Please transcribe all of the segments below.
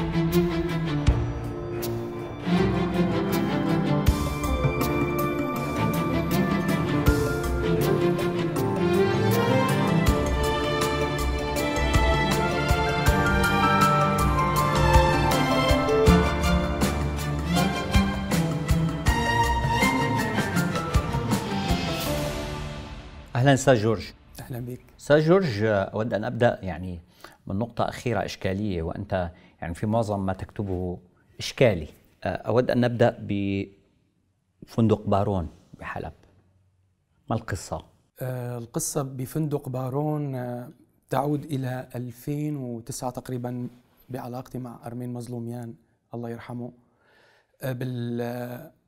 أهلاً أستاذ جورج. أهلاً بك. أستاذ جورج، أود أن أبدأ يعني من نقطة أخيرة إشكالية، وأنت يعني في معظم ما تكتبه إشكالي. أود أن نبدأ بفندق بارون بحلب. ما القصة؟ القصة بفندق بارون تعود إلى 2009 تقريباً، بعلاقتي مع أرمين مظلوميان الله يرحمه.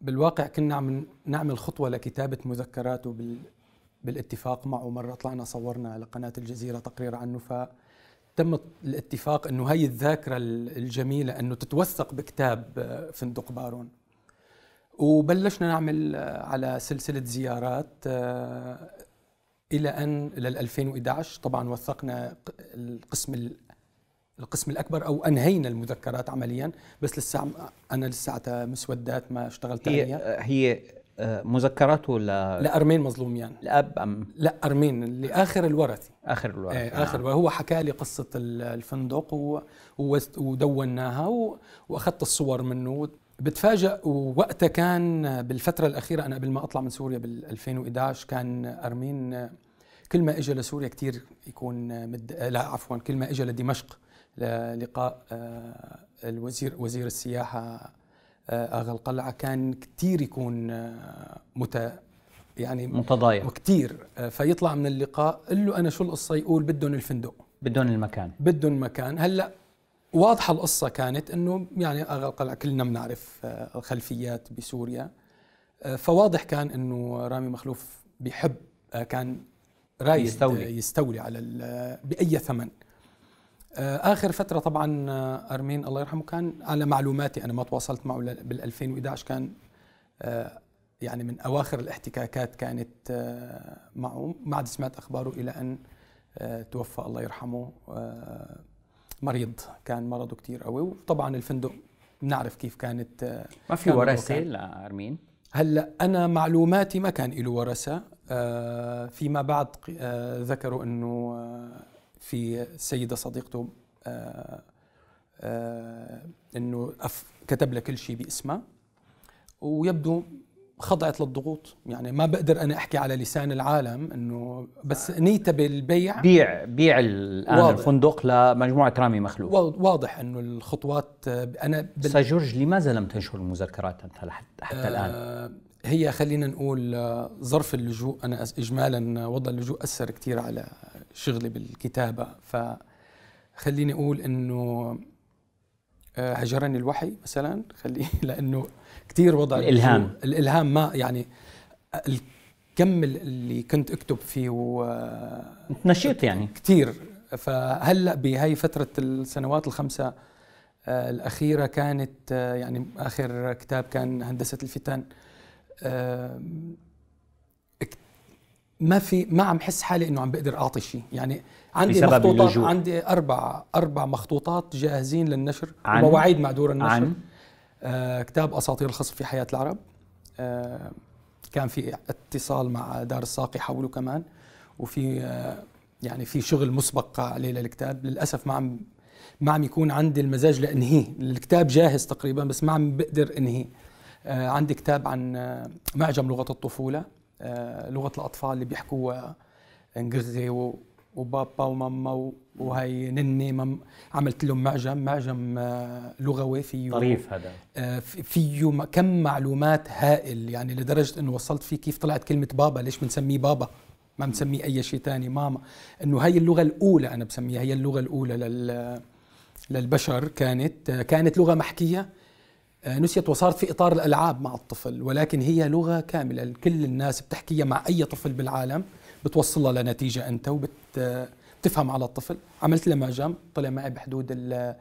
بالواقع كنا عم نعمل خطوة لكتابة مذكراته بالاتفاق معه. مرة طلعنا صورنا لقناة الجزيرة تقرير عنه، فتم الاتفاق أنه هي الذاكرة الجميلة أنه تتوثق بكتاب فندق بارون. وبلشنا نعمل على سلسلة زيارات إلى أن لل2011 طبعا وثقنا القسم الأكبر أو أنهينا المذكرات عمليا، بس لسه أنا لسه مسودات ما اشتغلت عليها. هي مذكراته لأرمين مظلوميان، الأب أم لا أرمين اللي آخر الورثي. آخر الورثي آخر. وهو حكى لي قصة الفندق ودوناها وأخذت الصور منه. بتفاجأ وقتها، كان بالفترة الأخيرة أنا قبل ما أطلع من سوريا بال2011 كان أرمين كل ما إجا لسوريا كتير يكون كل ما إجا لدمشق للقاء وزير السياحة أغا القلعة كان كثير يكون متضايق وكثير. فيطلع من اللقاء قال له أنا شو القصة، يقول بدهم الفندق، بدهم المكان، بدهم مكان. هلا واضحة القصة كانت إنه يعني أغا القلعة كلنا بنعرف الخلفيات بسوريا، فواضح كان إنه رامي مخلوف بيحب، كان رايد يستولي على بأي ثمن. آخر فترة طبعا أرمين الله يرحمه كان على معلوماتي، أنا ما تواصلت معه بال2011، كان يعني من أواخر الاحتكاكات كانت معه، ما عاد سمعت أخباره إلى أن توفى الله يرحمه. مريض، كان مرضه كتير قوي. وطبعا الفندق بنعرف كيف كانت. ما في ورثة لأرمين؟ هلا أنا معلوماتي ما كان له ورثة. فيما بعد ذكروا أنه في سيدة صديقته انه كتب لها كل شيء باسمها، ويبدو خضعت للضغوط. يعني ما بقدر انا احكي على لسان العالم انه، بس نيته بالبيع بيع الان الفندق لمجموعه رامي مخلوف. واضح انه الخطوات. انا استاذ جورج، لماذا لم تنشر المذكرات انت حتى الان؟ هي خلينا نقول ظرف اللجوء. انا اجمالا وضع اللجوء اثر كثير على شغلي بالكتابة، فخليني أقول إنه هجرني الوحي مثلا، لأنه كتير وضع الإلهام ما يعني الكم اللي كنت أكتب فيه نشيط يعني كتير. فهلأ بهاي فترة السنوات الخمسة الأخيرة كانت يعني آخر كتاب كان هندسة الفتن. ما عم حس حالي انه عم بقدر اعطي شيء، يعني عندي مخطوطات اللجوء. عندي اربع مخطوطات جاهزين للنشر ومواعيد مع دور النشر. كتاب اساطير الخصب في حياة العرب، كان في اتصال مع دار الساقي حوله كمان، وفي يعني في شغل مسبق عليه للكتاب. للاسف ما عم يكون عندي المزاج لانهيه. الكتاب جاهز تقريبا بس ما عم بقدر انهيه. عندي كتاب عن معجم لغة الطفولة، لغة الأطفال اللي بيحكوها نغغي وبابا وماما وهي نني. عملت لهم معجم لغوي فيه طريف. هذا فيه كم معلومات هائل، يعني لدرجة أنه وصلت فيه كيف طلعت كلمة بابا، ليش بنسميه بابا ما بنسميه أي شيء تاني، ماما، أنه هي اللغة الأولى. أنا بسميها هي اللغة الأولى للبشر. كانت لغة محكية نسيت وصارت في إطار الألعاب مع الطفل، ولكن هي لغة كاملة كل الناس بتحكيها مع أي طفل بالعالم، بتوصلها لنتيجة أنت وبتفهم على الطفل. عملت له معجم طلع معي بحدود ال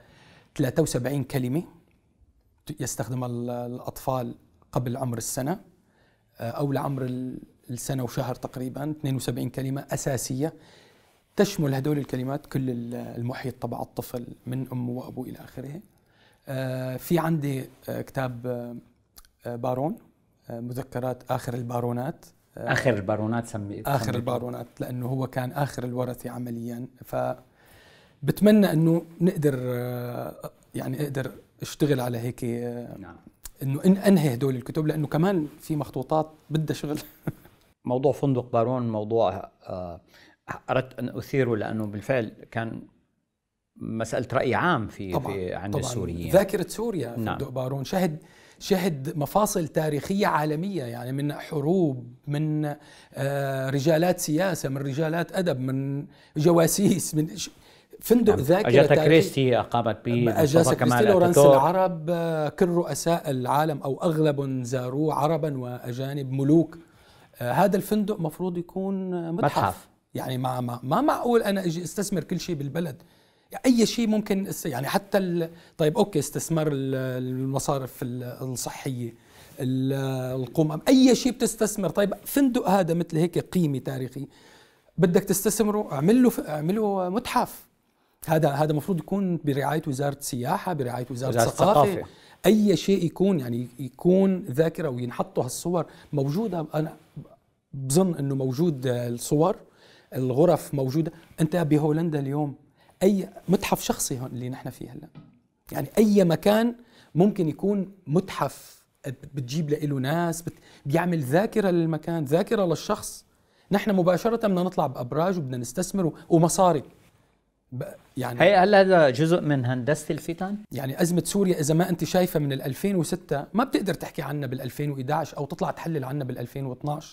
73 كلمة يستخدمها الأطفال قبل عمر السنة أو لعمر السنة وشهر تقريبا. 72 كلمة أساسية تشمل هدول الكلمات كل المحيط تبع الطفل من أمه وأبوه إلى آخره. في عندي كتاب بارون، مذكرات آخر البارونات. آخر البارونات سميت آخر البارونات لأنه هو كان آخر الورثة عملياً. فبتمنى أنه نقدر يعني أقدر أشتغل على هيك، نعم، أنه أنهي هدول الكتب لأنه كمان في مخطوطات بدها شغل. موضوع فندق بارون موضوع أردت أن أثيره لأنه بالفعل كان مسألة رأي عام في عند السوريين، ذاكرة سوريا. نعم. فندق بارون شهد مفاصل تاريخية عالمية، يعني من حروب، من رجالات سياسة، من رجالات أدب، من جواسيس، من فندق ذاكرة تاريخية. أجاتا كريستي أقامت به، أجاتا كريستي، لورنس العرب، كل رؤساء العالم أو أغلب زاروه عربا وأجانب، ملوك. هذا الفندق مفروض يكون متحف. يعني ما معقول أنا أجي استثمر كل شيء بالبلد، اي شيء ممكن يعني حتى طيب اوكي استثمار المصارف الصحيه، القمم، اي شيء بتستثمر. طيب فندق هذا مثل هيك قيمه تاريخي بدك تستثمره، اعمله متحف. هذا المفروض يكون برعايه وزاره السياحه، برعايه وزاره الثقافه، اي شيء يكون يعني يكون ذاكره وينحطوا هالصور موجوده. انا بظن انه موجود الصور، الغرف موجوده. انت بهولندا اليوم اي متحف شخصي هون اللي نحن فيه هلا، يعني اي مكان ممكن يكون متحف، بتجيب له ناس، بيعمل ذاكره للمكان، ذاكره للشخص. نحن مباشره بدنا نطلع بابراج وبدنا نستثمر ومصاري. يعني هل هذا جزء من هندسه الفتن؟ يعني ازمه سوريا اذا ما انت شايفه من 2006 ما بتقدر تحكي عنها بال2011 او تطلع تحلل عنها بال2012.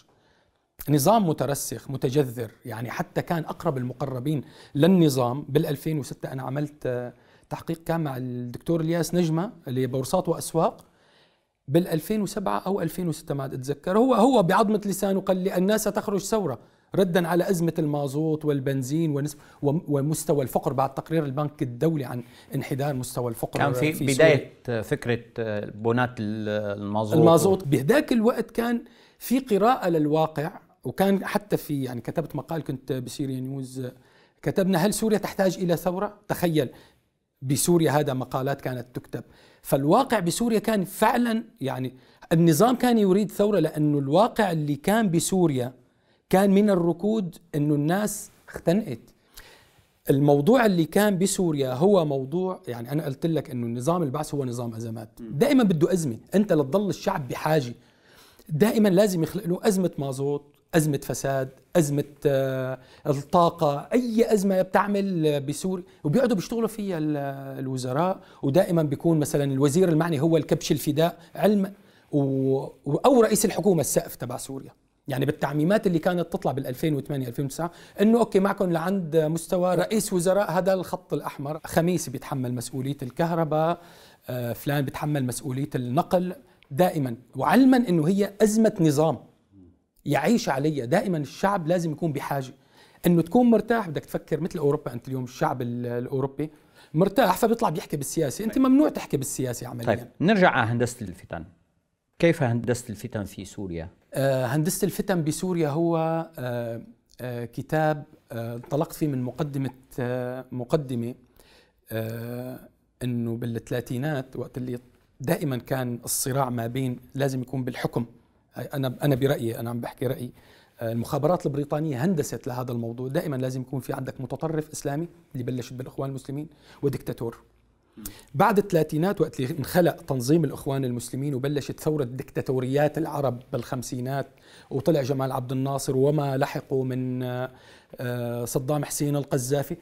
نظام مترسخ متجذر، يعني حتى كان أقرب المقربين للنظام بال2006. أنا عملت تحقيق كان مع الدكتور الياس نجمة لبورصات وأسواق بال2007 أو 2006 ما أتذكر. هو بعضمة لسانه قال لي الناس ستخرج ثورة ردا على أزمة المازوت والبنزين ومستوى الفقر بعد تقرير البنك الدولي عن انحدار مستوى الفقر. كان في بداية سوريا فكرة بونات المازوت بهداك الوقت. كان في قراءة للواقع، وكان حتى في يعني كتبت مقال كنت بسوريا نيوز، كتبنا هل سوريا تحتاج إلى ثورة؟ تخيل بسوريا، هذا مقالات كانت تكتب. فالواقع بسوريا كان فعلا يعني النظام كان يريد ثورة لأنه الواقع اللي كان بسوريا كان من الركود، أنه الناس اختنقت. الموضوع اللي كان بسوريا هو موضوع، يعني أنا قلت لك أنه النظام البعث هو نظام أزمات، دائما بده أزمة. أنت لتضل الشعب بحاجة، دائما لازم يخلق له أزمة مازوت، أزمة فساد، أزمة الطاقة، أي أزمة بتعمل بسوريا وبيقعدوا بيشتغلوا فيها الوزراء. ودائما بيكون مثلا الوزير المعني هو الكبش الفداء علم أو رئيس الحكومة السقف تبع سوريا. يعني بالتعميمات اللي كانت تطلع بال2008 2009 انه اوكي معكم لعند مستوى رئيس وزراء هذا الخط الاحمر، خميسي بيتحمل مسؤوليه الكهرباء، فلان بيتحمل مسؤوليه النقل دائما، وعلما انه هي ازمه نظام يعيش عليها. دائما الشعب لازم يكون بحاجه انه تكون مرتاح. بدك تفكر مثل اوروبا، انت اليوم الشعب الاوروبي مرتاح فبيطلع بيحكي بالسياسه، انت ممنوع تحكي بالسياسه عمليا. طيب نرجع على هندسه الفتن. كيف هندسه الفتن في سوريا؟ هندسة الفتن بسوريا هو كتاب انطلقت فيه من مقدمة انه بال30ات، وقت اللي دائما كان الصراع ما بين لازم يكون بالحكم. انا برأيي، انا عم بحكي رأيي، المخابرات البريطانية هندست لهذا الموضوع. دائما لازم يكون في عندك متطرف اسلامي اللي بلشت بالأخوان المسلمين ودكتاتور. بعد ال30ات وقت اللي انخلق تنظيم الأخوان المسلمين وبلشت ثورة دكتاتوريات العرب بال50ات، وطلع جمال عبد الناصر وما لحقوا من صدام حسين القذافي،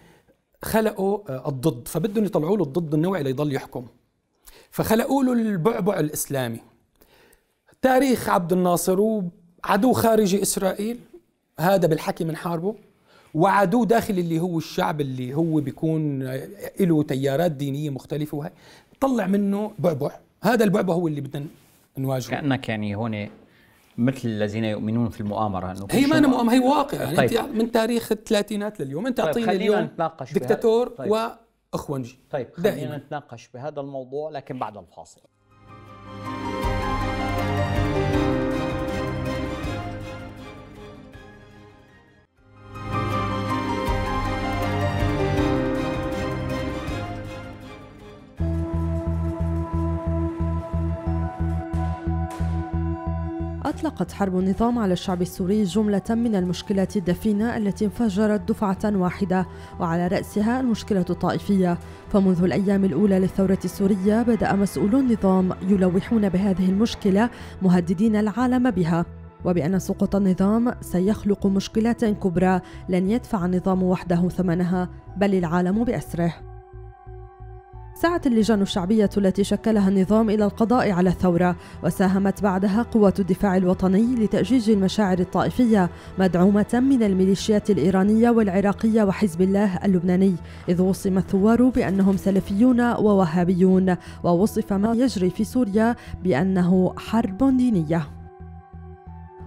خلقوا الضد. فبدهم يطلعوا له الضد النوعي ليضل يحكم، فخلقوا له البعبع الإسلامي. تاريخ عبد الناصر وعدو خارجي إسرائيل، هذا بالحكي من حاربه، وعدو داخل اللي هو الشعب اللي هو بيكون له تيارات دينية مختلفة، وهي طلع منه بعبع. هذا البعبع هو اللي بدنا نواجهه. كأنك يعني هون مثل الذين يؤمنون في المؤامرة. إنه هي ما أنا مؤامرة، هي واقع. يعني طيب. أنت من تاريخ ال30ات لليوم أنت أعطيني طيب اليوم دكتاتور طيب. وأخونجي. طيب خلينا نتناقش بهذا الموضوع لكن بعد الفاصل. أطلقت حرب النظام على الشعب السوري جملة من المشكلات الدفينة التي انفجرت دفعة واحدة، وعلى رأسها المشكلة الطائفية. فمنذ الأيام الأولى للثورة السورية بدأ مسؤولو النظام يلوحون بهذه المشكلة مهددين العالم بها، وبأن سقوط النظام سيخلق مشكلات كبرى لن يدفع النظام وحده ثمنها بل العالم بأسره. سعت اللجان الشعبية التي شكلها النظام إلى القضاء على الثورة، وساهمت بعدها قوة الدفاع الوطني لتأجيج المشاعر الطائفية مدعومة من الميليشيات الإيرانية والعراقية وحزب الله اللبناني، إذ وصم الثوار بأنهم سلفيون ووهابيون، ووصف ما يجري في سوريا بأنه حرب دينية.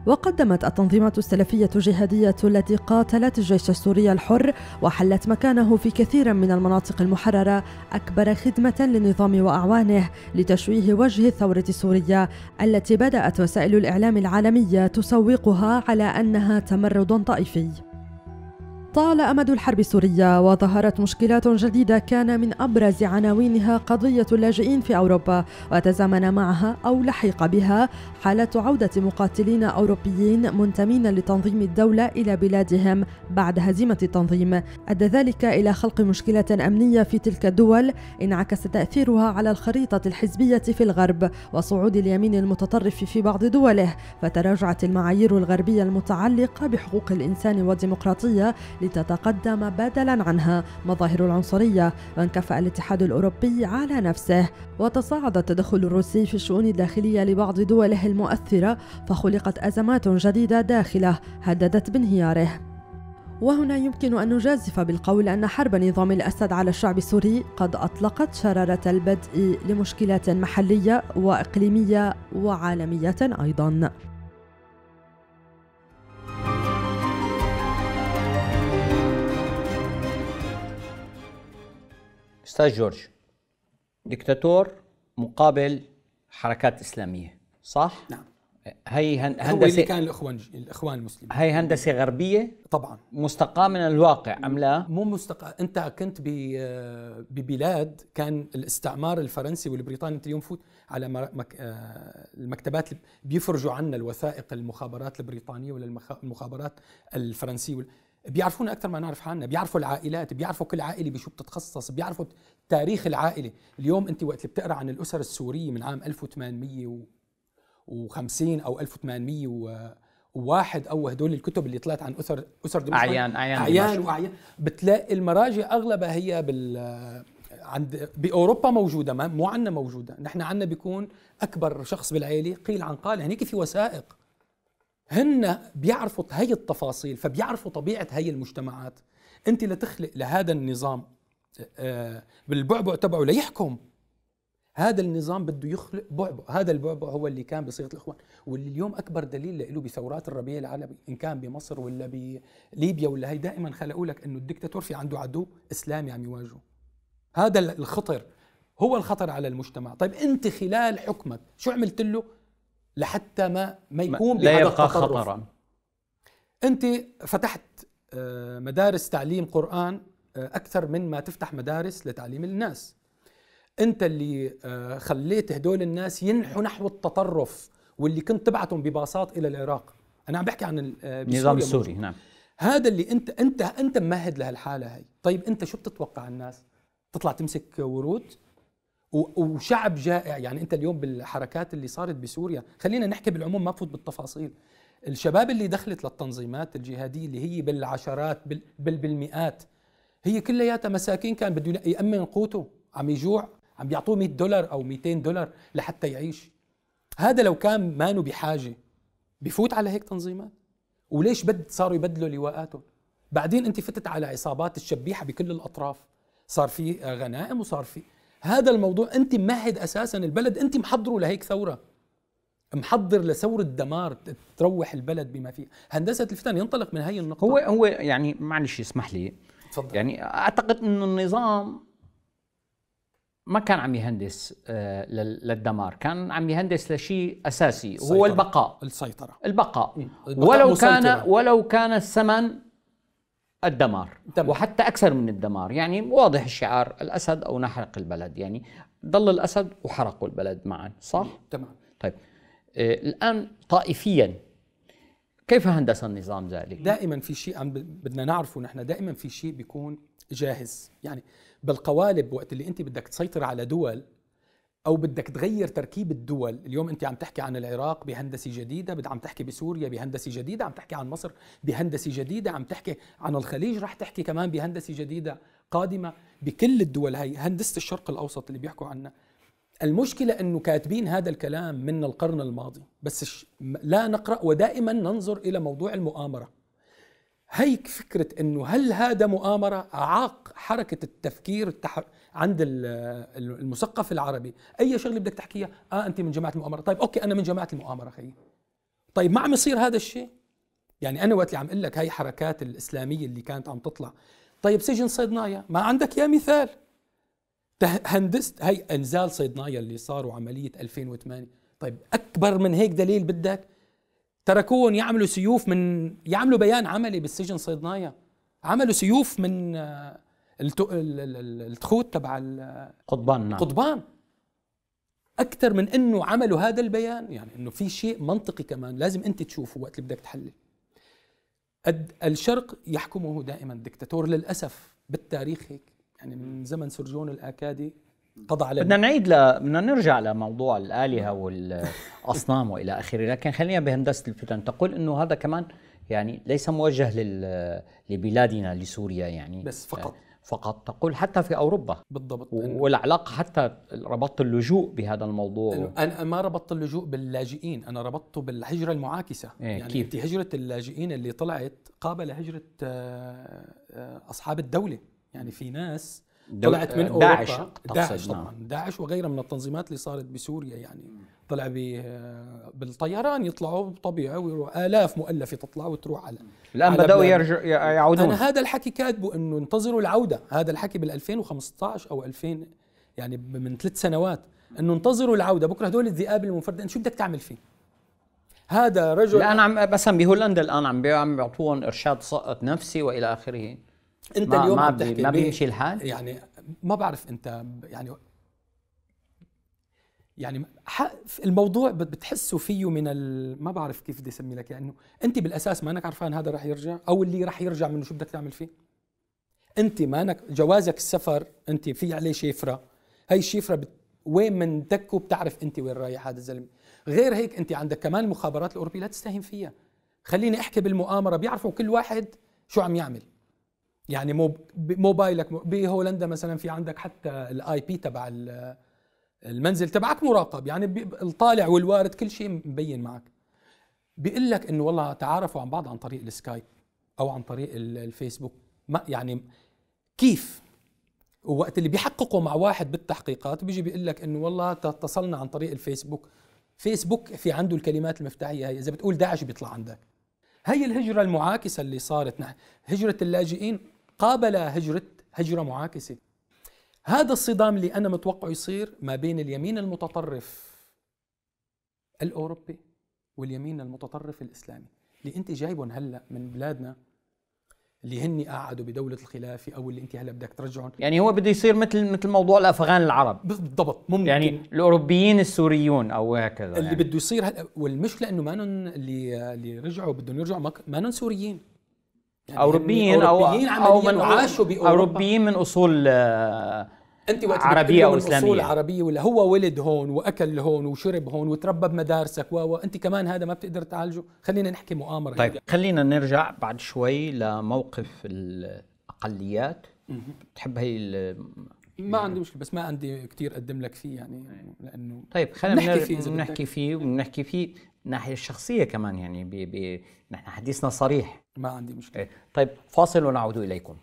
وقدمت التنظيمات السلفية الجهادية التي قاتلت الجيش السوري الحر وحلت مكانه في كثير من المناطق المحررة أكبر خدمة للنظام وأعوانه لتشويه وجه الثورة السورية التي بدأت وسائل الإعلام العالمية تسوقها على أنها تمرد طائفي. طال أمد الحرب السورية وظهرت مشكلات جديدة كان من أبرز عناوينها قضية اللاجئين في أوروبا، وتزامن معها أو لحق بها حالة عودة مقاتلين أوروبيين منتمين لتنظيم الدولة إلى بلادهم بعد هزيمة التنظيم، أدى ذلك إلى خلق مشكلة أمنية في تلك الدول انعكس تأثيرها على الخريطة الحزبية في الغرب وصعود اليمين المتطرف في بعض دوله، فتراجعت المعايير الغربية المتعلقة بحقوق الإنسان والديمقراطية لتتقدم بدلا عنها مظاهر العنصرية، وانكفأ الاتحاد الأوروبي على نفسه، وتصاعد التدخل الروسي في الشؤون الداخلية لبعض دوله المؤثرة، فخلقت أزمات جديدة داخله هددت بانهياره. وهنا يمكن أن نجازف بالقول أن حرب نظام الأسد على الشعب السوري قد أطلقت شرارة البدء لمشكلات محلية وإقليمية وعالمية أيضا. أستاذ جورج، دكتاتور مقابل حركات إسلامية، صح؟ نعم. هي هندسة اللي كان الأخوان المسلمين. هي هندسة غربية؟ طبعا. مستقاة من الواقع أم لا؟ مو مستقاة، أنت كنت ببلاد كان الاستعمار الفرنسي والبريطاني، أنت اليوم فوت على المكتبات بيفرجوا عنا الوثائق المخابرات البريطانية ولا المخابرات الفرنسية بيعرفونا أكثر ما نعرف حالنا، بيعرفوا العائلات، بيعرفوا كل عائلة بشو بتتخصص، بيعرفوا تاريخ العائلة. اليوم أنت وقت اللي بتقرأ عن الأسر السورية من عام 1850 أو 1801 أو هدول الكتب اللي طلعت عن أسر دمشق، أعيان وأعيان، بتلاقي المراجع أغلبها هي عند بأوروبا موجودة، مو عنا موجودة. نحن عنا بيكون أكبر شخص بالعائلة قيل عن قال، هنيك في وثائق. هن بيعرفوا هي التفاصيل، فبيعرفوا طبيعة هي المجتمعات. أنت لتخلق لهذا النظام بالبعبع تبعه ليحكم، هذا النظام بده يخلق بعبع، هذا البعبع هو اللي كان بصيغة الإخوان، واللي اليوم أكبر دليل له بثورات الربيع العربي، إن كان بمصر ولا بليبيا ولا هي، دائما خلقوا لك إنه الدكتاتور في عنده عدو إسلامي عم يواجهه. هذا الخطر هو الخطر على المجتمع. طيب أنت خلال حكمك شو عملت له لحتى ما يكون بهذا التطرف؟ أنت فتحت مدارس تعليم قرآن أكثر من ما تفتح مدارس لتعليم الناس. أنت اللي خليت هدول الناس ينحوا نحو التطرف، واللي كنت تبعتهم بباصات إلى العراق. أنا عم بحكي عن النظام السوري. نعم. هذا اللي أنت ممهد لهالحالة هي. طيب أنت شو بتتوقع الناس؟ تطلع تمسك ورود؟ وشعب جائع. يعني أنت اليوم بالحركات اللي صارت بسوريا، خلينا نحكي بالعموم ما بفوت بالتفاصيل، الشباب اللي دخلت للتنظيمات الجهادية اللي هي بالعشرات بل بالمئات، هي كلياتها مساكين كان بده يأمن قوته، عم يجوع، عم بيعطوه $100 أو $200 لحتى يعيش. هذا لو كان مانو بحاجة بفوت على هيك تنظيمات؟ وليش صاروا يبدلوا لواءاتهم؟ بعدين أنت فتت على عصابات الشبيحة بكل الأطراف، صار في غنائم وصار في هذا الموضوع. أنت ممهد أساساً البلد، أنت محضره لهيك ثورة، محضر لثورة دمار تروح البلد بما فيه. هندسة الفتن ينطلق من هي النقطة. هو يعني معلش اسمح لي، تفضل. يعني أعتقد أنه النظام ما كان عم يهندس للدمار، كان عم يهندس لشيء أساسي هو البقاء، السيطرة. ولو كان الثمن الدمار، وحتى أكثر من الدمار. يعني واضح الشعار، الأسد أو نحرق البلد، يعني ضل الأسد وحرقوا البلد معا، صح؟ تمام. طيب الآن طائفيا كيف هندسة النظام ذلك؟ دائما في شيء بدنا نعرفه نحن، دائما في شيء بيكون جاهز، يعني بالقوالب وقت اللي أنت بدك تسيطر على دول أو بدك تغير تركيب الدول. اليوم أنت عم تحكي عن العراق بهندسة جديدة، عم تحكي بسوريا بهندسة جديدة، عم تحكي عن مصر بهندسة جديدة، عم تحكي عن الخليج رح تحكي كمان بهندسة جديدة قادمة. بكل الدول هي هندسة الشرق الأوسط اللي بيحكوا عنها. المشكلة أنه كاتبين هذا الكلام من القرن الماضي، بس لا نقرأ ودائما ننظر إلى موضوع المؤامرة. هيك فكرة أنه هل هذا مؤامرة عاق حركة التفكير عند المثقف العربي. أي شغلة بدك تحكيها، أنت من جماعة المؤامرة، طيب أوكي أنا من جماعة المؤامرة خيي، طيب ما عم يصير هذا الشيء. يعني أنا وقت اللي عم أقول لك هاي حركات الإسلامية اللي كانت عم تطلع، طيب سجن صيدنايا ما عندك يا مثال، هندست هي انزال صيدنايا اللي صاروا عملية 2008، طيب أكبر من هيك دليل بدك؟ تركوهم يعملوا سيوف من يعملوا بيان عملي بالسجن صيدنايا، عملوا سيوف من التخوت تبع القضبان. نعم. قضبان أكثر من إنه عملوا هذا البيان، يعني إنه في شيء منطقي كمان لازم أنت تشوفه وقت اللي بدك تحلل. الشرق يحكمه دائما دكتاتور للأسف بالتاريخ هيك، يعني من زمن سرجون الأكادي قضى على. بدنا نرجع لموضوع الآلهة والأصنام وإلى آخره، لكن خلينا بهندسة الفتن. تقول إنه هذا كمان يعني ليس موجه لبلادنا لسوريا يعني بس فقط تقول حتى في أوروبا. بالضبط. والعلاقة حتى ربطت اللجوء بهذا الموضوع. أنا ما ربطت اللجوء باللاجئين، أنا ربطته بالهجرة المعاكسة. يعني أنت هجرة اللاجئين اللي طلعت قابل هجرة أصحاب الدولة، يعني في ناس طلعت من أوروبا، داعش طبعا، داعش وغيرها من التنظيمات اللي صارت بسوريا، يعني طلع بالطيران يطلعوا طبيعي وآلاف مؤلفة تطلع وتروح على الآن بدأوا يعودون. أنا هذا الحكي كاتبه إنه انتظروا العودة، هذا الحكي بال2015 أو 2000 يعني من 3 سنوات، إنه انتظروا العودة بكرة هدول الذئاب المنفردة شو بدك تعمل فيه؟ هذا رجل الآن عم مثلا بهولندا الآن عم بيعطوهم إرشاد سقط نفسي وإلى آخره. انت اليوم ما بيمشي الحال، يعني ما بعرف انت يعني الموضوع بتحسه فيه من ما بعرف كيف بدي اسمي لك، يعني انت بالاساس ما انك عرفان هذا راح يرجع او اللي راح يرجع منه شو بدك تعمل فيه. انت ما انك جوازك السفر انت في عليه شفره، هي الشفره وين من تكو بتعرف انت وين رايح هذا الزلمه. غير هيك انت عندك كمان المخابرات الاوروبيه لا تستهين فيها. خليني احكي بالمؤامره، بيعرفوا كل واحد شو عم يعمل، يعني موبايلك بهولندا مثلا في عندك حتى الاي بي تبع المنزل تبعك مراقب، يعني الطالع والوارد كل شيء مبين معك. بيقول لك انه والله تعارفوا عن بعض عن طريق السكايب او عن طريق الفيسبوك، ما يعني كيف؟ ووقت اللي بيحققوا مع واحد بالتحقيقات بيجي بيقول لك انه والله اتصلنا عن طريق الفيسبوك. فيسبوك في عنده الكلمات المفتاحيه هي، اذا بتقول داعش بيطلع عندك. هي الهجره المعاكسه اللي صارت، نحن هجره اللاجئين قابل هجرة معاكسة. هذا الصدام اللي أنا متوقع يصير ما بين اليمين المتطرف الأوروبي واليمين المتطرف الإسلامي اللي أنت جايبهم هلأ من بلادنا، اللي هني قعدوا بدولة الخلافة أو اللي أنت هلأ بدك ترجعهم. يعني هو بده يصير مثل موضوع الأفغان العرب. بالضبط. ممكن يعني الأوروبيين السوريون أو هكذا اللي يعني بده يصير هلأ. والمشكلة أنه اللي رجعوا بدهم يرجعوا ما سوريين، يعني أوروبيين أو من عاشوا بأوروبا، أوروبيين من أصول عربية أو إسلامية، أصول عربية، ولا هو ولد هون وأكل هون وشرب هون وتربى بمدارسك أنت كمان هذا ما بتقدر تعالجه. خلينا نحكي مؤامرة. طيب خلينا نرجع بعد شوي لموقف الأقليات. بتحب هي ما عندي مشكلة، بس ما عندي كثير أقدم لك فيه، يعني لأنه طيب خلينا نحكي فيه الناحية الشخصية كمان، يعني نحن حديثنا صريح، ما عندي مشكلة. طيب فاصل ونعود إليكم.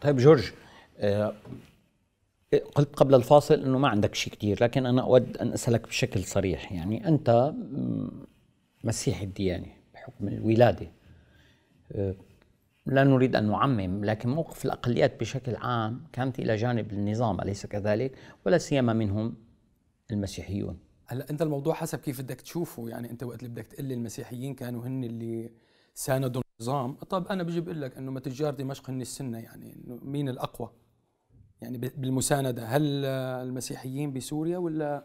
طيب جورج، قلت قبل الفاصل أنه ما عندك شيء كتير، لكن أنا أود أن أسألك بشكل صريح. يعني أنت مسيحي الديانة بحكم الولادة، لا نريد أن نعمم، لكن موقف الأقليات بشكل عام كانت إلى جانب النظام أليس كذلك؟ ولا سيما منهم المسيحيون. هلا انت الموضوع حسب كيف بدك تشوفه، يعني انت وقت اللي بدك تقول لي المسيحيين كانوا هن اللي ساندوا النظام، طب انا بجي بقول لك انه ما تجار دمشق هن السنه، يعني انه مين الاقوى يعني بالمسانده؟ هل المسيحيين بسوريا ولا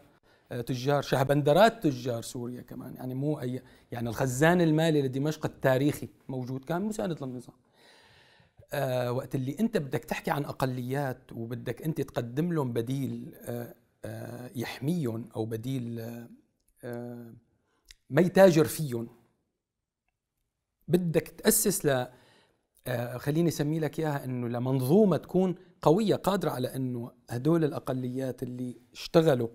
تجار شهبندرات تجار سوريا كمان؟ يعني مو اي، يعني الخزان المالي لدمشق التاريخي موجود كان مساند للنظام. وقت اللي انت بدك تحكي عن اقليات وبدك انت تقدم لهم بديل يحميهم او بديل ما يتاجر فيهم، بدك تاسس ل خليني اسمي لك اياها انه لمنظومه تكون قويه قادره على انه هدول الاقليات اللي اشتغلوا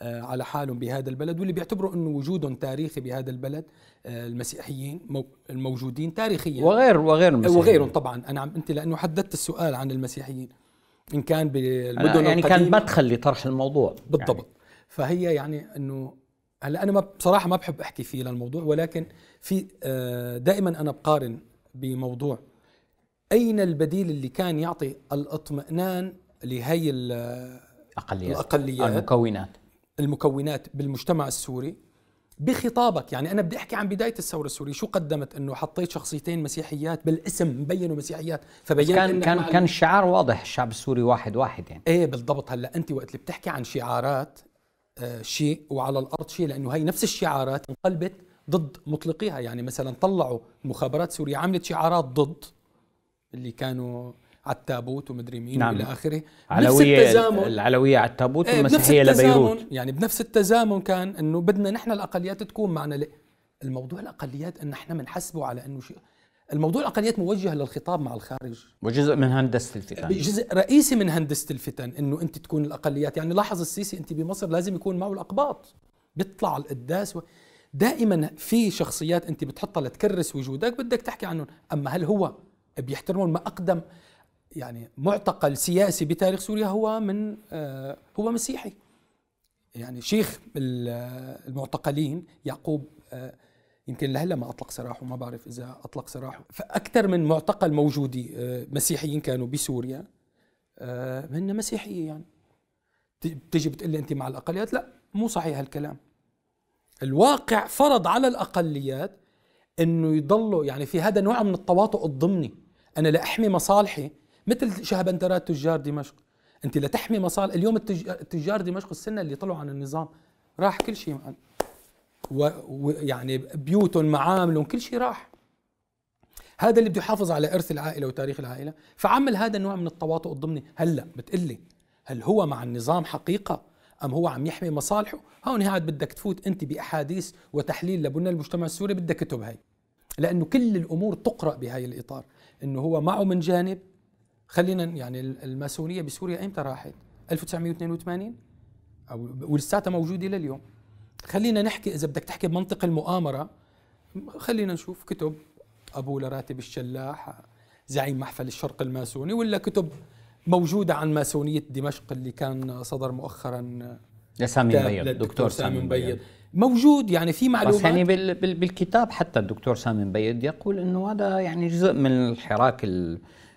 على حالهم بهذا البلد واللي بيعتبروا انه وجودهم تاريخي بهذا البلد، المسيحيين الموجودين تاريخيا وغير المسيحيين وغيرهم طبعا. انا انت لانه حددت السؤال عن المسيحيين ان كان بالمدن يعني كان مدخل لطرح الموضوع بالضبط يعني. فهي يعني انه هلا انا بصراحه ما بحب احكي فيه للموضوع، ولكن في دائما انا بقارن بموضوع اين البديل اللي كان يعطي الاطمئنان لهي الاقليات المكونات بالمجتمع السوري بخطابك. يعني انا بدي احكي عن بدايه الثوره السوريه، شو قدمت؟ انه حطيت شخصيتين مسيحيات بالاسم، بينوا مسيحيات، فبينت كان الشعار واضح، الشعب السوري واحد واحد يعني. ايه بالضبط. هلا انت وقت اللي بتحكي عن شعارات شيء وعلى الارض شيء، لانه هي نفس الشعارات انقلبت ضد مطلقيها. يعني مثلا طلعوا مخابرات سوريا عملت شعارات ضد اللي كانوا على التابوت ومدري مين نعم. والى اخره، العلويه على التابوت والمسيحيه لبيروت، يعني بنفس التزامن كان انه بدنا نحن الاقليات تكون معنا. ليه الموضوع الاقليات؟ ان احنا بنحسبه على انه شيء، الموضوع الاقليات موجه للخطاب مع الخارج وجزء من هندسه الفتن، جزء رئيسي من هندسه الفتن انه انت تكون الاقليات. يعني لاحظ السيسي انت بمصر لازم يكون معه الاقباط، بيطلع القداس دائما في شخصيات انت بتحطها لتكرس وجودك بدك تحكي عنهم. اما هل هو بيحترمون؟ ما اقدم يعني معتقل سياسي بتاريخ سوريا هو من هو مسيحي. يعني شيخ المعتقلين يعقوب يمكن لهلا ما اطلق سراحه، ما بعرف اذا اطلق سراحه، فاكثر من معتقل موجودي مسيحيين كانوا بسوريا هن مسيحيه. يعني بتجي بتقول لي انت مع الاقليات، لا مو صحيح هالكلام. الواقع فرض على الاقليات انه يضلوا، يعني في هذا نوع من التواطؤ الضمني، انا لاحمي مصالحي مثل شهبندرات تجار دمشق، انت لتحمي مصالح. اليوم التجار دمشق السنه اللي طلعوا عن النظام راح كل شيء، ويعني بيوتهم معاملهم كل شيء راح. هذا اللي بده يحافظ على ارث العائله وتاريخ العائله، فعمل هذا النوع من التواطؤ الضمني. هلا بتقلي هل هو مع النظام حقيقه ام هو عم يحمي مصالحه؟ هون قاعد بدك تفوت انت باحاديث وتحليل لبنى المجتمع السوري، بدك كتب هي، لانه كل الامور تقرا بهاي الاطار، انه هو معه من جانب. خلينا يعني الماسونيه بسوريا امتى راحت؟ 1982 او ولساتها موجوده لليوم. خلينا نحكي اذا بدك تحكي بمنطق المؤامره، خلينا نشوف كتب ابو لراتب الشلاح زعيم محفل الشرق الماسوني، ولا كتب موجوده عن ماسونيه دمشق اللي كان صدر مؤخرا لسامي مبيض، دكتور سامي مبيض موجود. يعني في معلومات، بس يعني بالكتاب حتى الدكتور سامي مبيض يقول انه هذا يعني جزء من الحراك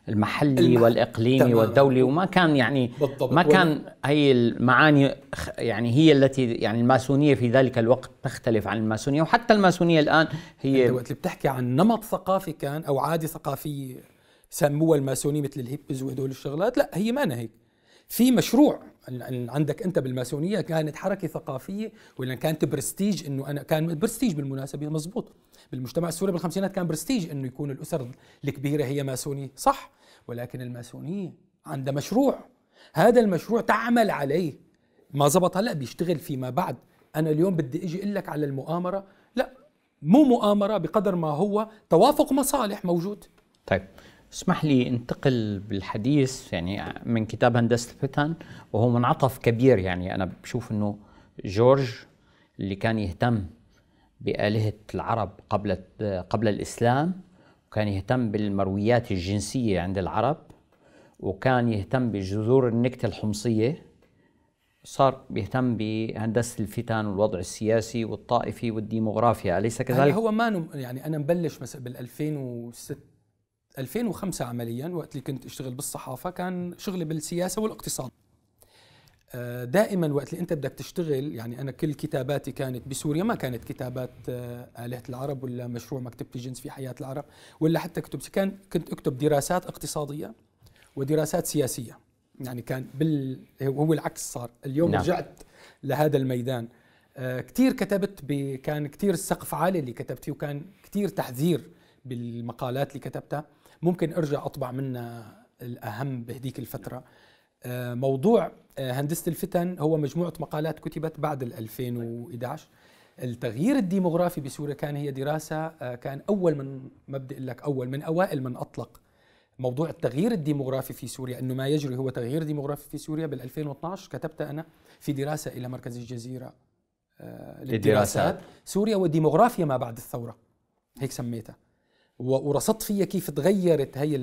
المحلي والاقليمي تمام. والدولي، وما كان يعني بالضبط. ما كان هي المعاني يعني هي التي يعني الماسونيه في ذلك الوقت تختلف عن الماسونيه، وحتى الماسونيه الان هي انت وقت اللي بتحكي عن نمط ثقافي كان او عاده ثقافيه سموها الماسونيه مثل الهيبز وهدول الشغلات، لا هي ما هيك. في مشروع عندك انت بالماسونيه، كانت حركه ثقافيه ولا كانت برستيج؟ انه انا كان برستيج بالمناسبه مزبوط بالمجتمع السوري بالخمسينات، كان برستيج انه يكون الاسر الكبيره هي ماسونيه صح، ولكن الماسونيه عندها مشروع، هذا المشروع تعمل عليه، ما زبط هلا بيشتغل فيما بعد. انا اليوم بدي اجي اقول لك على المؤامره، لا مو مؤامره بقدر ما هو توافق مصالح موجود. طيب اسمح لي انتقل بالحديث يعني من كتاب هندسة الفتن، وهو منعطف كبير. يعني أنا بشوف أنه جورج اللي كان يهتم بآلهة العرب قبل الإسلام، وكان يهتم بالمرويات الجنسية عند العرب، وكان يهتم بجذور النكتة الحمصية، صار بيهتم بهندسة الفتن والوضع السياسي والطائفي والديموغرافيا، أليس كذلك؟ هو ما يعني أنا مبلش مثلا بال 2006 2005 عمليا، وقت اللي كنت اشتغل بالصحافه كان شغلي بالسياسه والاقتصاد. دائما وقت اللي انت بدك تشتغل، يعني انا كل كتاباتي كانت بسوريا، ما كانت كتابات آلهة العرب ولا مشروع مكتبة الجنس في حياة العرب ولا حتى كتب، كنت اكتب دراسات اقتصادية ودراسات سياسية، يعني كان هو العكس صار اليوم. نعم. رجعت لهذا الميدان كتير كتبت كان كتير السقف عالي اللي كتبت فيه، وكان كتير تحذير بالمقالات اللي كتبتها، ممكن ارجع اطبع منها الاهم بهديك الفترة. موضوع هندسة الفتن هو مجموعة مقالات كتبت بعد 2011. التغيير الديموغرافي بسوريا كان هي دراسة، كان أول من مبدأ لك أول من أوائل من أطلق موضوع التغيير الديموغرافي في سوريا، أنه ما يجري هو تغيير ديموغرافي في سوريا. بال2012 كتبت أنا في دراسة إلى مركز الجزيرة للدراسات سوريا وديموغرافيا ما بعد الثورة، هيك سميتها، ورصدت فيها كيف تغيرت هي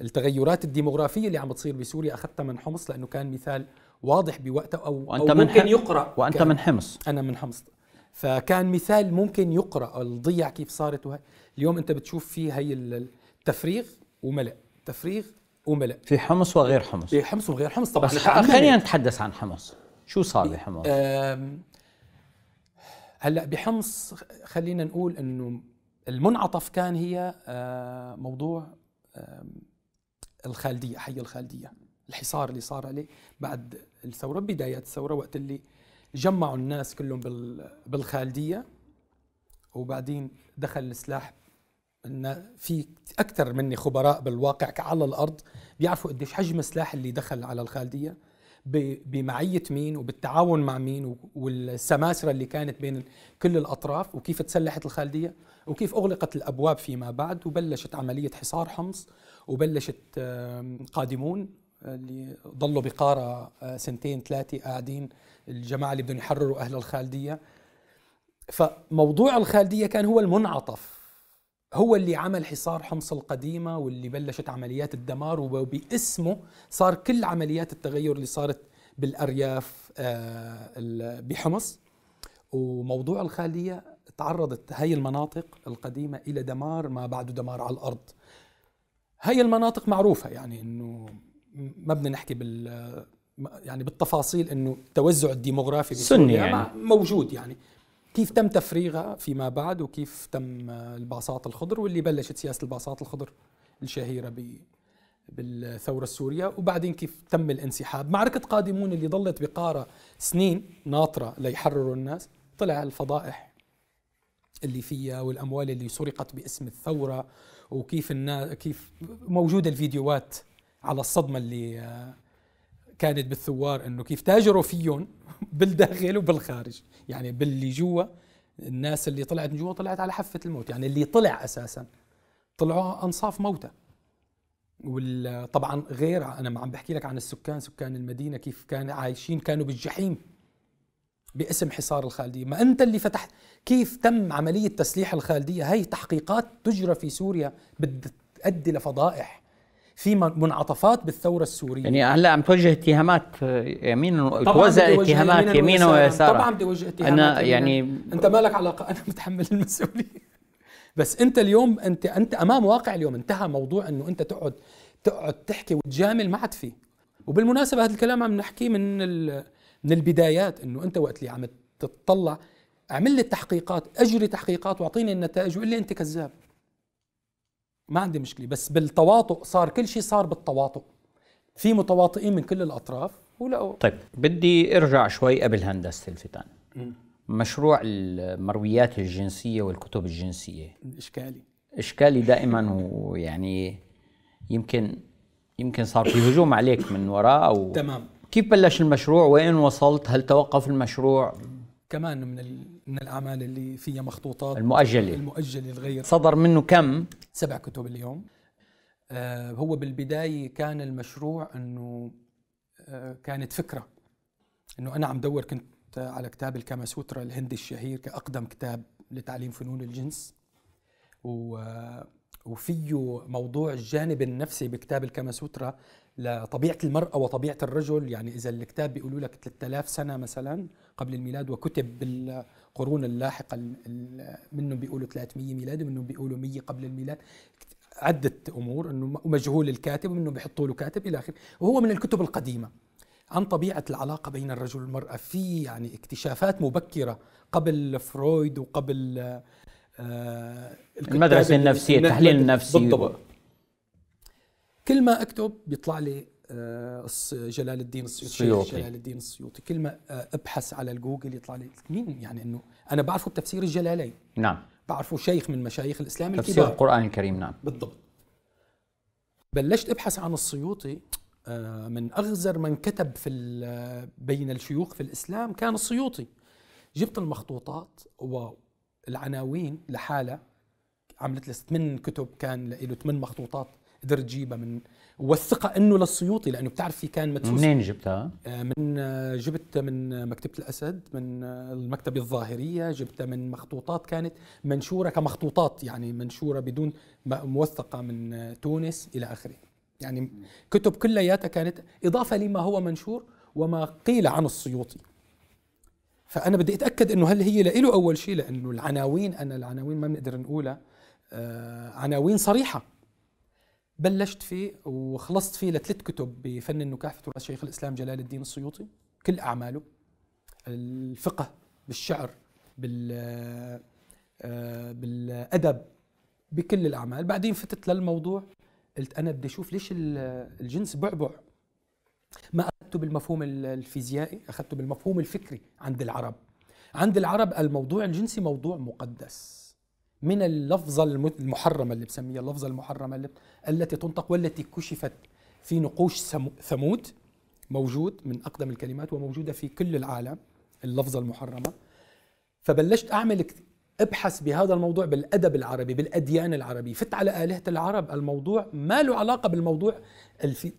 التغيرات الديموغرافية اللي عم بتصير بسوريا. أخذتها من حمص لأنه كان مثال واضح بوقته، أو ممكن يقرأ، وأنت من حمص. أنا من حمص، فكان مثال ممكن يقرأ الضيع كيف صارت. اليوم أنت بتشوف فيه هي التفريغ وملأ، تفريغ وملأ في حمص وغير حمص، في حمص وغير حمص. طبعا خلينا نتحدث عن حمص، شو صار بحمص؟ هلأ بحمص خلينا نقول أنه المنعطف كان هي موضوع الخالدية، حي الخالدية، الحصار اللي صار عليه بعد الثورة، بداية الثورة، وقت اللي جمعوا الناس كلهم بالخالدية، وبعدين دخل السلاح. في أكثر مني خبراء بالواقع على الأرض بيعرفوا قديش حجم السلاح اللي دخل على الخالدية، بمعية مين وبالتعاون مع مين، والسماسرة اللي كانت بين كل الأطراف، وكيف تسلحت الخالدية، وكيف أغلقت الأبواب فيما بعد، وبلشت عملية حصار حمص، وبلشت قادمون اللي ضلوا بقارة سنتين ثلاثة قاعدين، الجماعة اللي بدهم يحرروا أهل الخالدية. فموضوع الخالدية كان هو المنعطف، هو اللي عمل حصار حمص القديمة، واللي بلشت عمليات الدمار، وباسمه صار كل عمليات التغير اللي صارت بالأرياف بحمص. وموضوع الخالدية تعرضت هاي المناطق القديمة إلى دمار ما بعده دمار على الأرض. هاي المناطق معروفة، يعني إنه ما بدنا نحكي يعني بالتفاصيل، إنه التوزع الديموغرافي سني يعني موجود، يعني كيف تم تفريغها فيما بعد، وكيف تم الباصات الخضر، واللي بلشت سياسة الباصات الخضر الشهيرة بالثورة السورية، وبعدين كيف تم الانسحاب. معركة قادمون اللي ضلت بقارة سنين ناطرة ليحرروا الناس، طلع الفضائح اللي فيها والأموال اللي سرقت باسم الثورة، وكيف كيف موجودة الفيديوهات على الصدمة اللي كانت بالثوار، انه كيف تاجروا فيهم بالداخل وبالخارج، يعني باللي جوا، الناس اللي طلعت من جوا طلعت على حافة الموت، يعني اللي طلع اساسا طلعوا انصاف موتى. وطبعا غير انا عم بحكي لك عن سكان المدينة كيف كانوا عايشين، كانوا بالجحيم باسم حصار الخالدية. ما انت اللي فتحت، كيف تم عملية تسليح الخالدية، هي تحقيقات تجرى في سوريا بتؤدي لفضائح، في منعطفات بالثورة السورية. يعني هلا عم توجه اتهامات يمين، توزع اتهامات يمين ويسار. طبعا بدي وجه اتهامات أنا يعني انت مالك علاقة، انا متحمل المسؤولية. بس انت اليوم انت امام واقع. اليوم انتهى موضوع انه انت تقعد تحكي وتجامل، ما عاد فيه. وبالمناسبة هذا الكلام عم نحكيه من البدايات، انه انت وقت اللي عم تتطلع اعمل لي التحقيقات، اجري تحقيقات واعطيني النتائج، وقول لي انت كذاب، ما عندي مشكلة. بس بالتواطؤ صار كل شيء، صار بالتواطؤ، في متواطئين من كل الأطراف. ولا طيب بدي ارجع شوي قبل هندسة الفتن، مشروع المرويات الجنسية والكتب الجنسية إشكالي دائما، ويعني يمكن صار في هجوم عليك من وراء أو تمام. كيف بلش المشروع؟ وين وصلت؟ هل توقف المشروع؟ كمان من الأعمال اللي فيها مخطوطات المؤجلة الغير، صدر منه كم؟ 7 كتب اليوم. هو بالبداية كان المشروع أنه كانت فكرة أنه أنا عم دور، كنت على كتاب الكاماسوترا الهندي الشهير كأقدم كتاب لتعليم فنون الجنس، وفيه موضوع الجانب النفسي بكتاب الكاماسوترا لطبيعة المرأة وطبيعة الرجل. يعني إذا الكتاب بيقولوا لك 3000 سنة مثلا قبل الميلاد، وكتب بالقرون اللاحقة، منهم بيقولوا 300 ميلاد، ومنهم بيقولوا 100 قبل الميلاد، عدة أمور، إنه مجهول الكاتب، ومنهم بيحطوا له كاتب إلى آخره، وهو من الكتب القديمة. عن طبيعة العلاقة بين الرجل والمرأة. في يعني اكتشافات مبكرة قبل فرويد وقبل المدرسة النفسية، التحليل النفسي بالضبط. كل ما أكتب بيطلع لي جلال الدين السيوطي، جلال الدين السيوطي، كل ما أبحث على الجوجل يطلع لي مين، يعني إنه أنا بعرفه بتفسير الجلالين، نعم، بعرفه شيخ من مشايخ الإسلام الكبار، تفسير القرآن الكريم، نعم بالضبط. بلشت أبحث عن السيوطي، من أغزر من كتب في بين الشيوخ في الإسلام كان السيوطي. جبت المخطوطات والعناوين لحالة، عملت لي 8 كتب، كان له 8 مخطوطات قدرت جيبها من، والثقة انه للسيوطي لانه بتعرف في كان مدفوس. منين جبتها؟ جبتها من مكتبة الأسد، من المكتبة الظاهرية، جبتها من مخطوطات كانت منشورة كمخطوطات، يعني منشورة بدون موثقة من تونس إلى آخره. يعني كتب كلياتها كانت إضافة لما هو منشور وما قيل عن السيوطي. فأنا بدي أتأكد إنه هل هي لإله أول شيء، لأنه العناوين، أنا العناوين ما بنقدر نقولها عناوين صريحة. بلشت فيه وخلصت فيه لثلاث كتب بفن النكاح في تراث شيخ الإسلام جلال الدين السيوطي، كل أعماله، الفقه، بالشعر، بالأدب، بكل الأعمال. بعدين فتت للموضوع، قلت أنا بدي أشوف ليش الجنس بعبع. ما أخذته بالمفهوم الفيزيائي، أخذته بالمفهوم الفكري عند العرب. عند العرب الموضوع الجنسي موضوع مقدس من اللفظة المحرمة اللي بسميها اللفظة المحرمة التي تنطق والتي كشفت في نقوش ثمود، موجود من أقدم الكلمات وموجودة في كل العالم اللفظة المحرمة. فبلشت أعمل أبحث بهذا الموضوع بالأدب العربي، بالأديان العربية، فت على آلهة العرب. الموضوع ما له علاقة بالموضوع،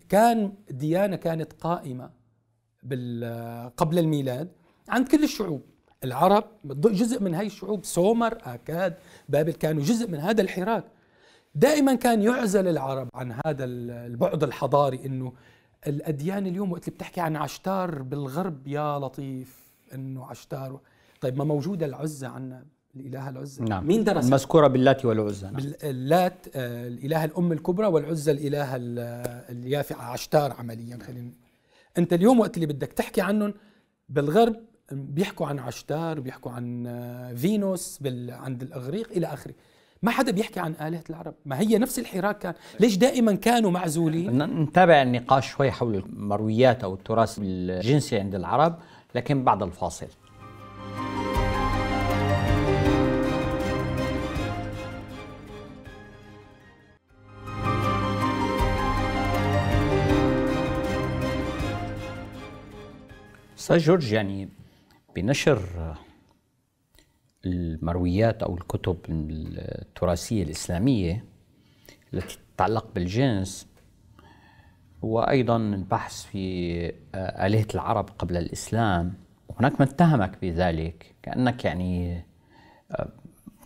كان ديانة كانت قائمة قبل الميلاد عند كل الشعوب. العرب جزء من هاي الشعوب، سومر، أكاد، بابل، كانوا جزء من هذا الحراك. دائما كان يعزل العرب عن هذا البعد الحضاري. انه الأديان اليوم وقت اللي بتحكي عن عشتار بالغرب، يا لطيف انه عشتار، طيب ما موجودة العزة عنا، الإلهة العزة، نعم. مين درسها؟ مذكورة باللات والعزة، نعم. اللات الإلهة الأم الكبرى، والعزة الإلهة اليافعة، عشتار عمليا. خلينا انت اليوم وقت اللي بدك تحكي عنهم بالغرب بيحكوا عن عشتار، بيحكوا عن فينوس عند الإغريق إلى آخره، ما حدا بيحكي عن آلهة العرب. ما هي نفس الحراك كان، ليش دائما كانوا معزولين؟ نتابع النقاش شوي حول المرويات أو التراث الجنسي عند العرب، لكن بعد الفاصل. أستاذ جورج، يعني بنشر المرويات أو الكتب التراثية الإسلامية التي تتعلق بالجنس، وأيضا البحث في آلهة العرب قبل الإسلام، هناك من اتهمك بذلك، كأنك يعني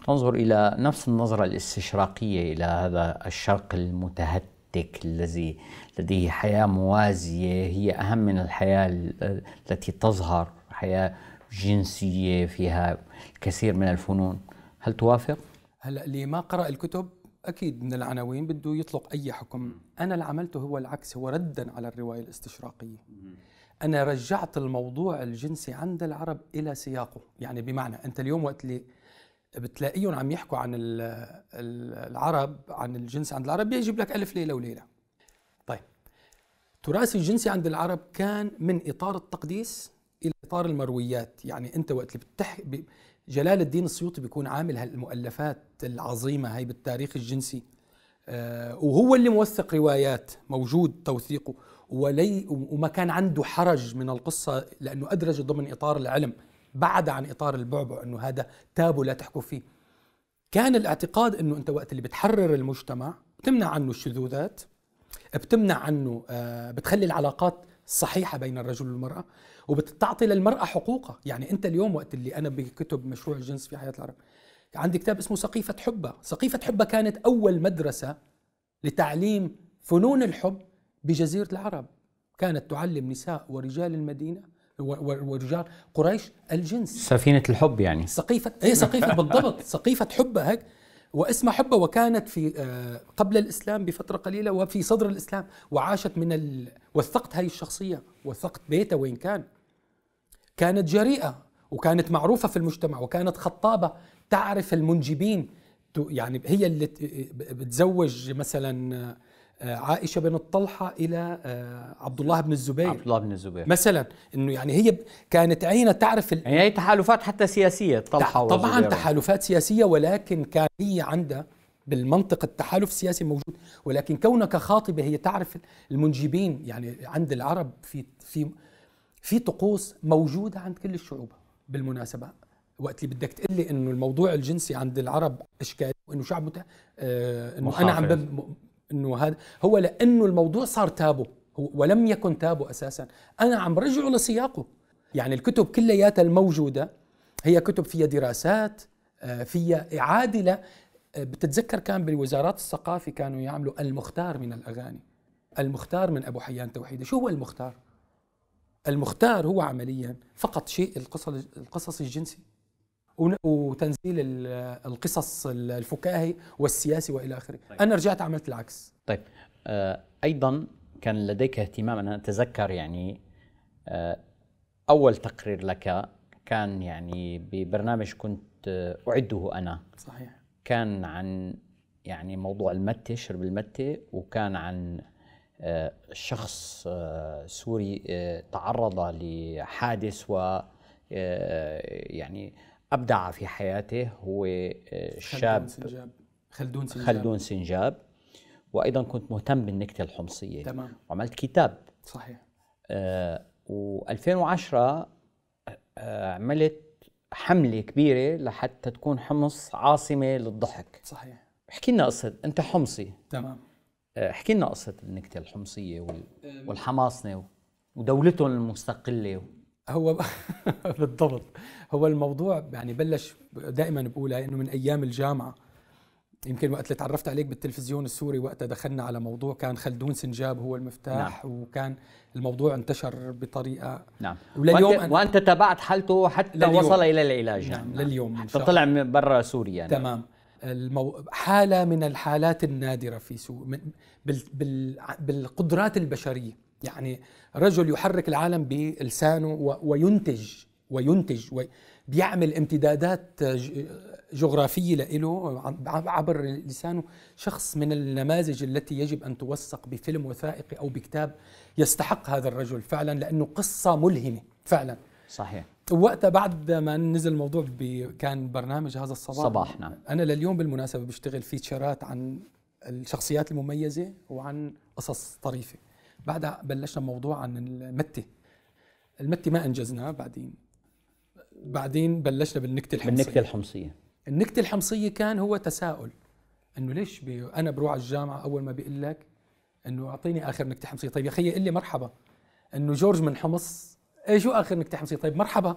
تنظر إلى نفس النظرة الاستشراقية إلى هذا الشرق المتهتك الذي لديه حياة موازية هي أهم من الحياة التي تظهر، حياة جنسية فيها الكثير من الفنون. هل توافق؟ هلا اللي ما قرأ الكتب أكيد من العناوين بده يطلق أي حكم. أنا اللي عملته هو العكس، هو ردا على الرواية الاستشراقية. أنا رجعت الموضوع الجنسي عند العرب إلى سياقه. يعني بمعنى أنت اليوم وقت اللي بتلاقيهم عم يحكوا عن العرب، عن الجنس عند العرب، بيجيب لك ألف ليلة وليلة. طيب تراث الجنسي عند العرب كان من إطار التقديس إلى إطار المرويات. يعني أنت وقت اللي جلال الدين السيوطي بيكون عامل هالمؤلفات العظيمة هاي بالتاريخ الجنسي، وهو اللي موثق روايات، موجود توثيقه، وما كان عنده حرج من القصة لأنه أدرج ضمن إطار العلم، بعد عن إطار البعبع أنه هذا تابو لا تحكوا فيه. كان الاعتقاد أنه أنت وقت اللي بتحرر المجتمع بتمنع عنه الشذوذات، بتمنع عنه، بتخلي العلاقات صحيحة بين الرجل والمرأة، وبتعطي للمرأة حقوقها. يعني أنت اليوم وقت اللي أنا بكتب مشروع الجنس في حياة العرب، عندي كتاب اسمه سقيفة حبة. سقيفة حبة كانت أول مدرسة لتعليم فنون الحب بجزيرة العرب، كانت تعلم نساء ورجال المدينة ورجال قريش الجنس، سفينة الحب، يعني سقيفة، إيه سقيفة بالضبط، سقيفة حبة هيك. واسمها حبة، وكانت في قبل الإسلام بفترة قليلة وفي صدر الإسلام، وعاشت من وثقت هاي الشخصية، وثقت بيته وين كان. كانت جريئة وكانت معروفة في المجتمع، وكانت خطابة تعرف المنجبين، يعني هي اللي بتزوج مثلا عائشة بن الطلحة إلى عبد الله بن الزبير، مثلا، إنه يعني هي كانت عينة تعرف يعني هي تحالفات حتى سياسية، طلحة طبعا تحالفات سياسية، ولكن كان هي عندها بالمنطق التحالف السياسي موجود، ولكن كونها كخاطبة هي تعرف المنجبين، يعني عند العرب في طقوس موجودة عند كل الشعوب. بالمناسبة وقت اللي بدك تقول لي إنه الموضوع الجنسي عند العرب إشكال، وإنه شعب إنه أنا إنه هذا هو، لأنه الموضوع صار تابو ولم يكن تابو أساساً. أنا عم رجعه لسياقه، يعني الكتب كلياتها الموجودة هي كتب فيها دراسات، فيها إعادة. بتتذكر كان بالوزارات الثقافة كانوا يعملوا المختار من الأغاني، المختار من أبو حيان توحيدي. شو هو المختار؟ المختار هو عملياً فقط شيء القصص الجنسي، وتنزيل القصص الفكاهي والسياسي والى اخره. طيب. انا رجعت عملت العكس. طيب ايضا كان لديك اهتمام، انا اتذكر يعني اول تقرير لك كان يعني ببرنامج كنت اعده انا، صحيح، كان عن يعني موضوع المتة، شرب المتة، وكان عن شخص سوري تعرض لحادث و يعني أبدع في حياته، هو شاب خلدون سنجاب. وأيضا كنت مهتم بالنكتة الحمصية، تمام، وعملت كتاب، صحيح. و2010 عملت حملة كبيرة لحتى تكون حمص عاصمة للضحك، صحيح. احكي لنا قصة، أنت حمصي، تمام، احكي لنا قصة النكتة الحمصية والحماصنة ودولتهم المستقلة. هو بالضبط هو الموضوع يعني بلش، دائما بقولها انه من ايام الجامعه، يمكن وقت اللي تعرفت عليك بالتلفزيون السوري، وقتها دخلنا على موضوع كان خلدون سنجاب هو المفتاح، نعم. وكان الموضوع انتشر بطريقه، نعم، وانت تابعت حالته حتى وصل الى العلاج، نعم، نعم. لليوم حتى طلع من برا سوريا، يعني. تمام. حاله من الحالات النادره في سوريا بالقدرات البشريه، يعني رجل يحرك العالم بلسانه وينتج بيعمل امتدادات جغرافية له عبر لسانه. شخص من النماذج التي يجب أن توثق بفيلم وثائقي أو بكتاب. يستحق هذا الرجل فعلا، لأنه قصة ملهمة فعلا، صحيح. وقتها بعد ما نزل الموضوع كان برنامج هذا الصباح، نعم. أنا لليوم بالمناسبة بشتغل فيتشرات عن الشخصيات المميزة وعن قصص طريفة. بعدها بلشنا موضوع عن المتة ما انجزناه، بعدين بلشنا بالنكتة الحمصية. كان هو تساؤل انه ليش انا بروح على الجامعه اول ما بقول لك انه اعطيني اخر نكتة حمصية، طيب يا اخي قل لي مرحبا انه جورج من حمص، ايه شو اخر نكتة حمصية؟ طيب مرحبا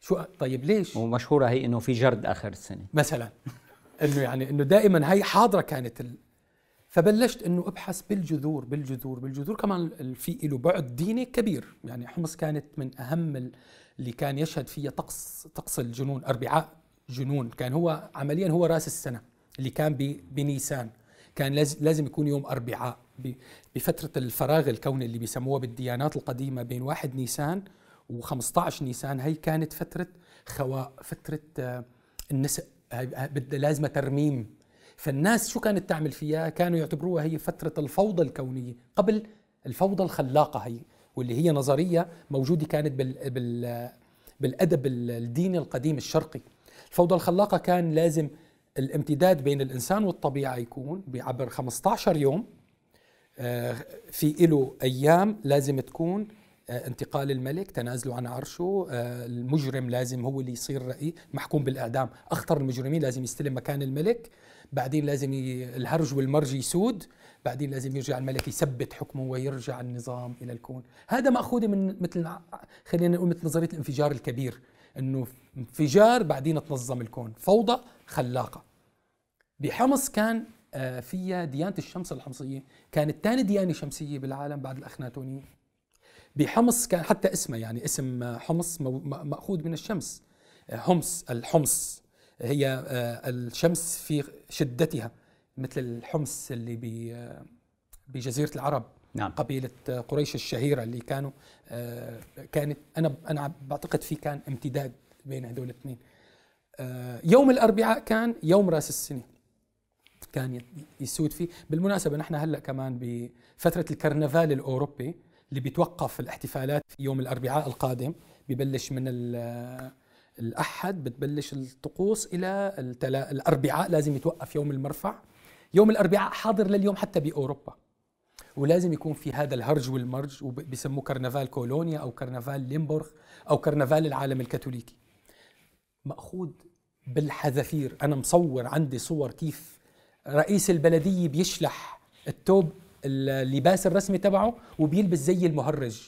شو طيب ليش؟ ومشهوره هي انه في جرد اخر السنه مثلا انه يعني انه دائما هي حاضره كانت فبلشت انه ابحث بالجذور. كمان في له بعد ديني كبير، يعني حمص كانت من اهم اللي كان يشهد فيها طقس الجنون، اربعاء جنون. كان هو عمليا هو راس السنه اللي كان بنيسان، كان لازم يكون يوم اربعاء بفتره الفراغ الكوني اللي بيسموها بالديانات القديمه بين 1 نيسان و15 نيسان. هي كانت فتره خواء، فتره النسق، لازمه ترميم. فالناس شو كانت تعمل فيها؟ كانوا يعتبروها هي فترة الفوضى الكونية قبل الفوضى الخلاقة، هي واللي هي نظرية موجودة كانت بالأدب الديني القديم الشرقي. الفوضى الخلاقة كان لازم الامتداد بين الإنسان والطبيعة يكون عبر 15 يوم، في إله أيام لازم تكون انتقال الملك، تنازله عن عرشه، المجرم لازم هو اللي يصير رئيس محكوم بالإعدام، أخطر المجرمين لازم يستلم مكان الملك، بعدين لازم الهرج والمرج يسود، بعدين لازم يرجع الملك يثبت حكمه ويرجع النظام إلى الكون. هذا مأخوذ من خلينا نقول مثل نظرية الانفجار الكبير، إنه انفجار بعدين تنظم الكون، فوضى خلاقة. بحمص كان فيها ديانة الشمس الحمصية، كانت ثاني ديانة شمسية بالعالم بعد الأخناتوني. بحمص كان حتى اسمها، يعني اسم حمص مأخوذ من الشمس، حمص، الحمص هي الشمس في شدتها مثل الحمص اللي بجزيرة العرب. نعم. قبيلة قريش الشهيرة اللي كانت أنا بعتقد فيه كان امتداد بين هذول الاثنين. يوم الأربعاء كان يوم رأس السنة كان يسود فيه. بالمناسبة نحن هلأ كمان بفترة الكرنفال الأوروبي اللي بيتوقف الاحتفالات في يوم الأربعاء القادم، ببلش من الأحد بتبلش الطقوس إلى الأربعاء، لازم يتوقف يوم المرفع. يوم الأربعاء حاضر لليوم حتى بأوروبا، ولازم يكون في هذا الهرج والمرج، وبيسموه كرنفال كولونيا أو كرنفال ليمبورغ أو كرنفال العالم الكاثوليكي. مأخوذ بالحذافير، أنا مصور عندي صور كيف رئيس البلدية بيشلح التوب اللباس الرسمي تبعه وبيلبس زي المهرج،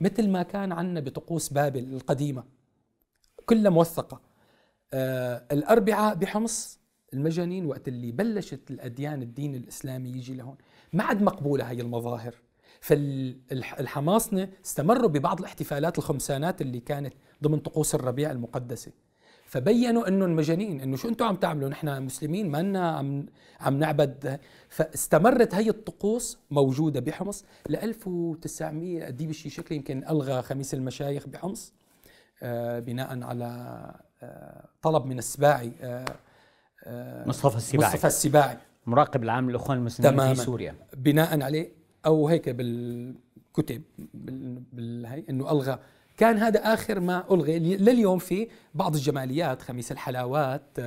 مثل ما كان عندنا بطقوس بابل القديمة كلها موثقة. الأربعاء بحمص المجانين وقت اللي بلشت الأديان الدين الإسلامي يجي لهون ما عاد مقبولة هي المظاهر، فالحماصنة استمروا ببعض الاحتفالات الخمسانات اللي كانت ضمن طقوس الربيع المقدسة، فبينوا انه مجانين، انه شو انتم عم تعملوا، نحن مسلمين ما لنا عم نعبد. فاستمرت هي الطقوس موجودة بحمص ل 1900. أديب الشيشكلي يمكن ألغى خميس المشايخ بحمص بناء على طلب من السباعي مصطفى السباعي مراقب العام للأخوان المسلمين في سوريا، بناء عليه أو هيك بالكتب بالهي أنه ألغى. كان هذا آخر ما ألغي. لليوم في بعض الجماليات، خميس الحلاوات،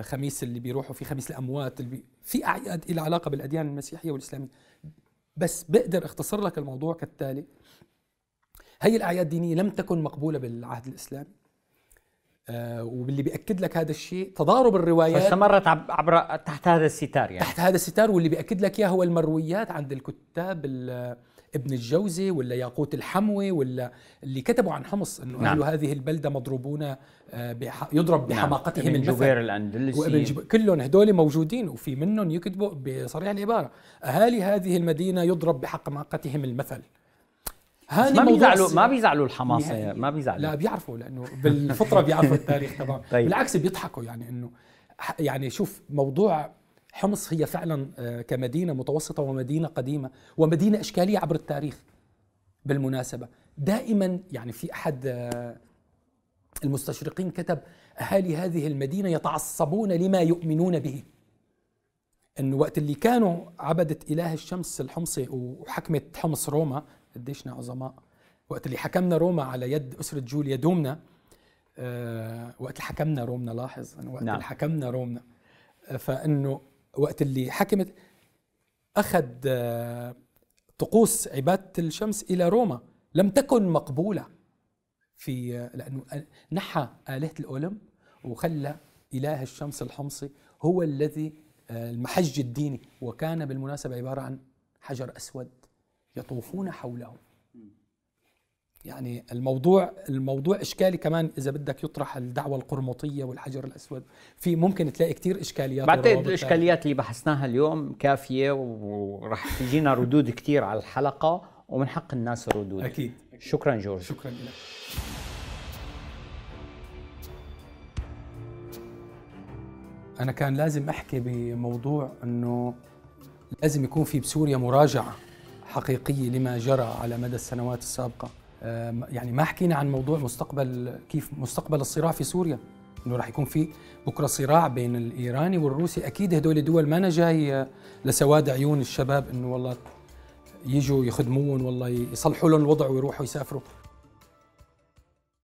خميس اللي بيروحوا في خميس الأموات، في أعياد إلى علاقة بالأديان المسيحية والإسلامية. بس بقدر اختصر لك الموضوع كالتالي: هي الأعياد الدينية لم تكن مقبولة بالعهد الإسلامي، واللي بيأكد لك هذا الشيء تضارب الروايات، استمرت عبر تحت هذا الستار يعني واللي بيأكد لك اياه هو المرويات عند الكتاب ابن الجوزي ولا ياقوت الحموي ولا اللي كتبوا عن حمص انه نعم. قالوا هذه البلده مضروبون يضرب بحماقتهم نعم. الجبير الاندلسي كلهم هدول موجودين، وفي منهم يكتبوا بصريح العباره اهالي هذه المدينه يضرب بحماقتهم المثل. ما بيزعلوا الحماصه، ما بيزعلوا، لا بيعرفوا لانه بالفطره بيعرفوا التاريخ طبعا. طيب. بالعكس بيضحكوا يعني انه شوف، موضوع حمص هي فعلا كمدينه متوسطه ومدينه قديمه ومدينه اشكاليه عبر التاريخ. بالمناسبه دائما يعني في احد المستشرقين كتب اهالي هذه المدينه يتعصبون لما يؤمنون به، انه وقت اللي كانوا عبده اله الشمس الحمصي وحكمت حمص روما، قديشنا عظماء وقت اللي حكمنا روما على يد أسرة جوليا دومنا، وقت اللي حكمنا رومنا، لاحظ أنه وقت نعم. اللي حكمنا رومنا، فإنه وقت اللي حكمت أخذ طقوس عبادة الشمس إلى روما، لم تكن مقبولة في لأنه نحى آلهة الأولمب وخلى إله الشمس الحمصي هو الذي المحج الديني، وكان بالمناسبة عبارة عن حجر أسود يطوفون حوله. يعني الموضوع إشكالي كمان. إذا بدك يطرح الدعوة القرمطية والحجر الأسود، في ممكن تلاقي كتير إشكاليات. بعتقد الإشكاليات اللي بحثناها اليوم كافية، ورح تجينا ردود كتير على الحلقة، ومن حق الناس الردود. أكيد. شكرا جورج. شكرا لك. أنا كان لازم أحكي بموضوع أنه لازم يكون في بسوريا مراجعة حقيقية لما جرى على مدى السنوات السابقة. يعني ما حكينا عن موضوع كيف مستقبل الصراع في سوريا، انه راح يكون في بكره صراع بين الايراني والروسي. اكيد هدول الدول ما انا جاي لسواد عيون الشباب انه والله يجوا يخدمون والله يصلحوا لهم الوضع ويروحوا يسافروا.